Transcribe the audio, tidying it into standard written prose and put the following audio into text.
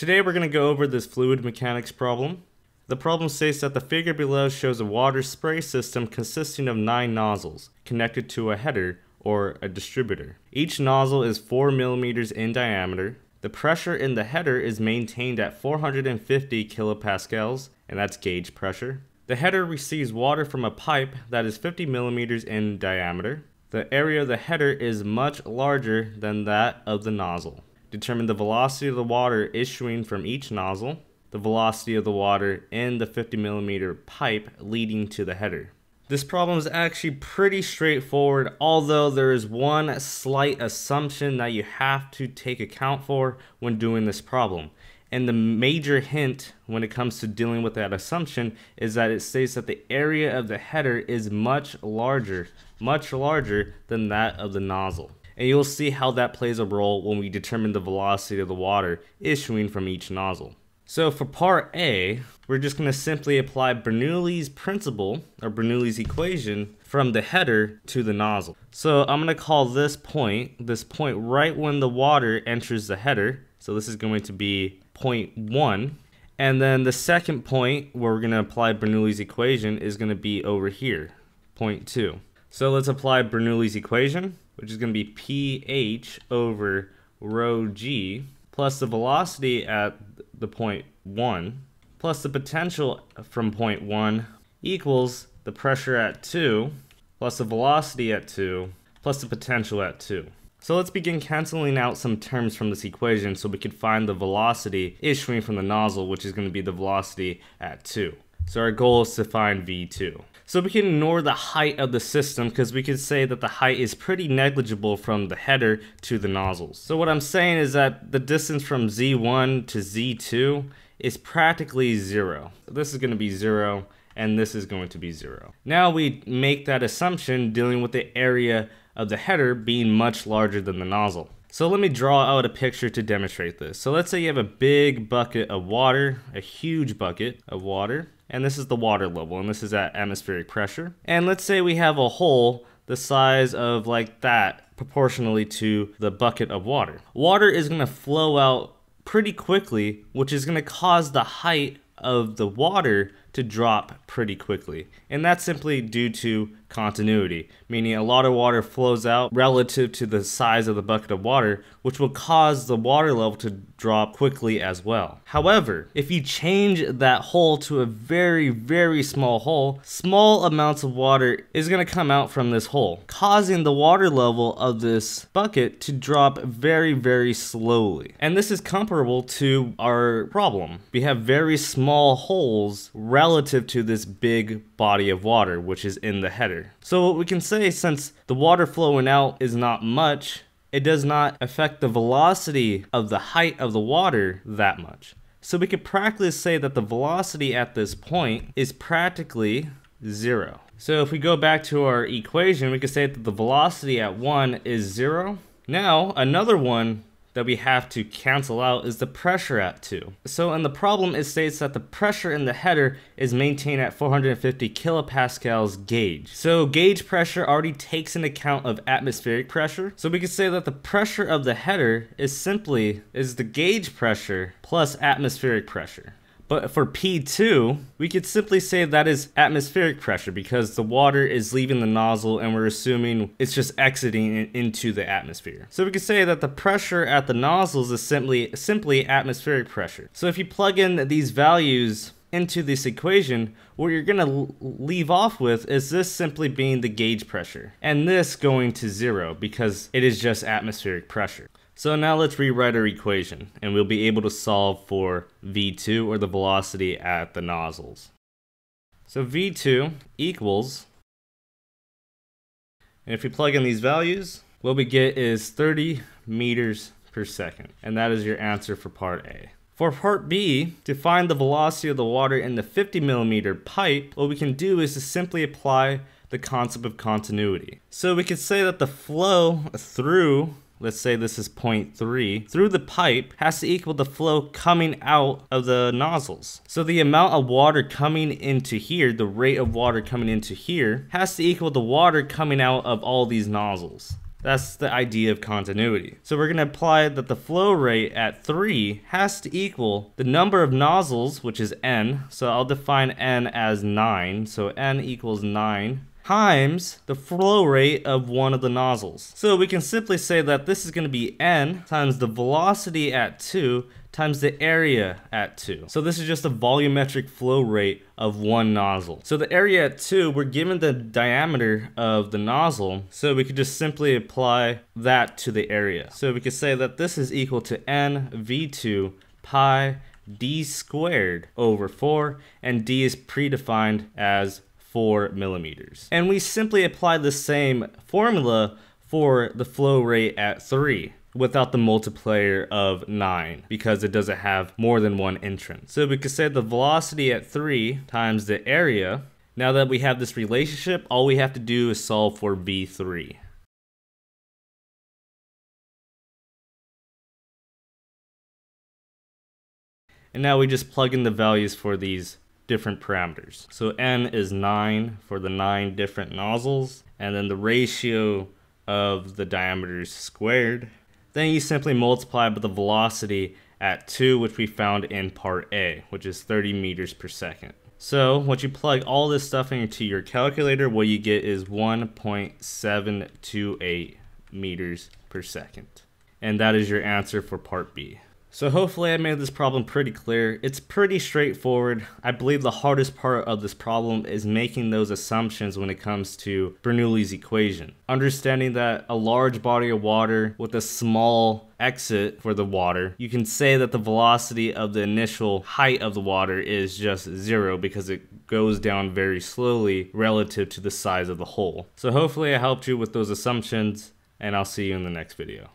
Today we're going to go over this fluid mechanics problem. The problem states that the figure below shows a water spray system consisting of 9 nozzles connected to a header or a distributor. Each nozzle is 4 millimeters in diameter. The pressure in the header is maintained at 450 kilopascals, and that's gauge pressure. The header receives water from a pipe that is 50 millimeters in diameter. The area of the header is much larger than that of the nozzle. Determine the velocity of the water issuing from each nozzle, the velocity of the water in the 50 millimeter pipe leading to the header. This problem is actually pretty straightforward, although there is one slight assumption that you have to take account for when doing this problem. And the major hint when it comes to dealing with that assumption is that it states that the area of the header is much larger than that of the nozzle. And you'll see how that plays a role when we determine the velocity of the water issuing from each nozzle. So for part A, we're just going to simply apply Bernoulli's principle or Bernoulli's equation from the header to the nozzle. So I'm going to call this point right when the water enters the header. So this is going to be point 1. And then the second point where we're going to apply Bernoulli's equation is going to be over here, point 2. So let's apply Bernoulli's equation, which is going to be pH over rho g plus the velocity at the point 1 plus the potential from point 1 equals the pressure at 2 plus the velocity at 2 plus the potential at 2. So let's begin canceling out some terms from this equation so we could find the velocity issuing from the nozzle, which is going to be the velocity at 2. So our goal is to find V2. So we can ignore the height of the system because we could say that the height is pretty negligible from the header to the nozzles. So what I'm saying is that the distance from Z1 to Z2 is practically 0. So this is going to be 0 and this is going to be 0. Now we make that assumption dealing with the area of the header being much larger than the nozzle. So let me draw out a picture to demonstrate this. So let's say you have a big bucket of water, a huge bucket of water, and this is the water level, and this is at atmospheric pressure. And let's say we have a hole the size of like that proportionally to the bucket of water. Water is gonna flow out pretty quickly, which is gonna cause the height of the water to drop pretty quickly. And that's simply due to continuity, meaning a lot of water flows out relative to the size of the bucket of water, which will cause the water level to drop quickly as well. However, if you change that hole to a very, very small hole, small amounts of water is going to come out from this hole, causing the water level of this bucket to drop very, very slowly. And this is comparable to our problem. We have very small holes relative to this big body of water, which is in the header. So what we can say, since the water flowing out is not much, it does not affect the velocity of the height of the water that much. So we could practically say that the velocity at this point is practically 0. So if we go back to our equation, we could say that the velocity at 1 is 0. Now another one that we have to cancel out is the pressure at 2. So in the problem, it states that the pressure in the header is maintained at 450 kilopascals gauge. So gauge pressure already takes into account of atmospheric pressure. So we could say that the pressure of the header is simply the gauge pressure plus atmospheric pressure. But for P2, we could simply say that is atmospheric pressure because the water is leaving the nozzle and we're assuming it's just exiting it into the atmosphere. So we could say that the pressure at the nozzles is simply atmospheric pressure. So if you plug in these values into this equation, what you're gonna leave off with is this simply being the gauge pressure and this going to 0 because it is just atmospheric pressure. So now let's rewrite our equation and we'll be able to solve for V2 or the velocity at the nozzles. So V2 equals, and if we plug in these values, what we get is 30 meters per second. And that is your answer for part A. For part B, to find the velocity of the water in the 50 millimeter pipe, what we can do is to simply apply the concept of continuity. So we could say that the flow through, let's say this is 0.3, through the pipe has to equal the flow coming out of the nozzles. So the amount of water coming into here, the rate of water coming into here, has to equal the water coming out of all these nozzles. That's the idea of continuity. So we're going to apply that the flow rate at 3 has to equal the number of nozzles, which is n. So I'll define n as 9. So n equals 9 times the flow rate of one of the nozzles. So we can simply say that this is going to be n times the velocity at 2 times the area at 2. So this is just the volumetric flow rate of one nozzle. So the area at 2, we're given the diameter of the nozzle, so we could just simply apply that to the area. So we could say that this is equal to n V2 pi d squared over 4, and d is predefined as 4 millimeters. And we simply apply the same formula for the flow rate at 3 without the multiplier of 9, because it doesn't have more than one entrance. So we could say the velocity at 3 times the area. Now that we have this relationship, all we have to do is solve for V3. And now we just plug in the values for these different parameters. So n is 9 for the 9 different nozzles, and then the ratio of the diameters squared. Then you simply multiply by the velocity at 2, which we found in part A, which is 30 meters per second. So once you plug all this stuff into your calculator, what you get is 1.728 meters per second. And that is your answer for part B. So hopefully I made this problem pretty clear. It's pretty straightforward. I believe the hardest part of this problem is making those assumptions when it comes to Bernoulli's equation. Understanding that a large body of water with a small exit for the water, you can say that the velocity of the initial height of the water is just 0 because it goes down very slowly relative to the size of the hole. So hopefully I helped you with those assumptions, and I'll see you in the next video.